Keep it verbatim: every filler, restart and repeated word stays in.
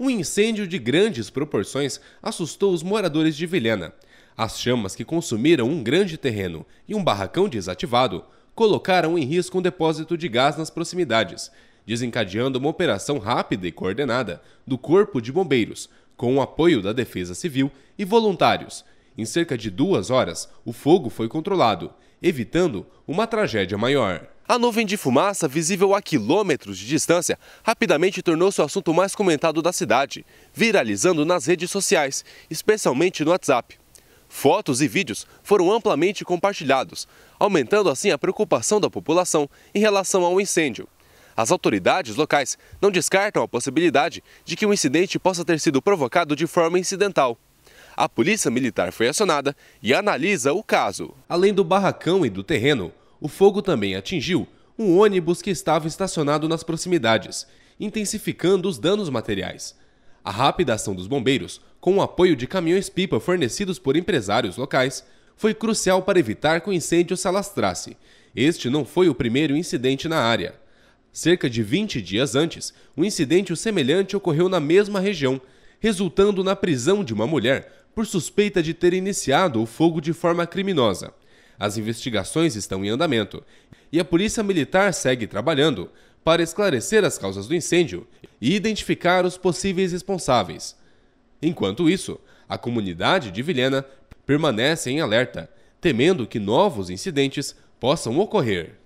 um incêndio de grandes proporções assustou os moradores de Vilhena. As chamas, que consumiram um grande terreno e um barracão desativado, colocaram em risco um depósito de gás nas proximidades, desencadeando uma operação rápida e coordenada do Corpo de Bombeiros, com o apoio da Defesa Civil e voluntários. Em cerca de duas horas, o fogo foi controlado, evitando uma tragédia maior. A nuvem de fumaça, visível a quilômetros de distância, rapidamente tornou-se o assunto mais comentado da cidade, viralizando nas redes sociais, especialmente no WhatsApp. Fotos e vídeos foram amplamente compartilhados, aumentando assim a preocupação da população em relação ao incêndio. As autoridades locais não descartam a possibilidade de que o incidente possa ter sido provocado de forma incidental. A Polícia Militar foi acionada e analisa o caso. Além do barracão e do terreno, o fogo também atingiu um ônibus que estava estacionado nas proximidades, intensificando os danos materiais. A rápida ação dos bombeiros, com o apoio de caminhões-pipa fornecidos por empresários locais, foi crucial para evitar que o incêndio se alastrasse. Este não foi o primeiro incidente na área. Cerca de vinte dias antes, um incidente semelhante ocorreu na mesma região, resultando na prisão de uma mulher por suspeita de ter iniciado o fogo de forma criminosa. As investigações estão em andamento e a Polícia Militar segue trabalhando para esclarecer as causas do incêndio e identificar os possíveis responsáveis. Enquanto isso, a comunidade de Vilhena permanece em alerta, temendo que novos incidentes possam ocorrer.